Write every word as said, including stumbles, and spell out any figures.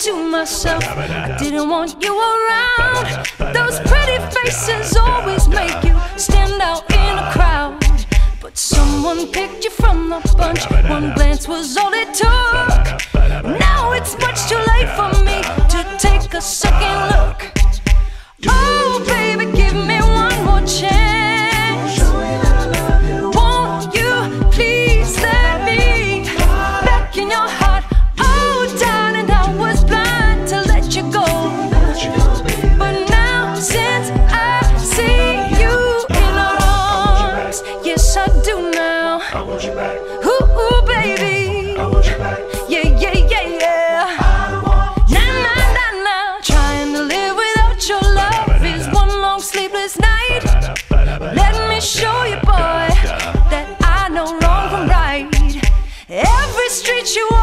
To myself, I didn't want you around. Those pretty faces always make you stand out in a crowd. But someone picked you from the bunch. One glance was all it took. Now it's much too late for me to take a second look. Oh baby, give me one more chance. Won't you please let me back in your heart? Show you, boy, that I know wrong from right. Every street you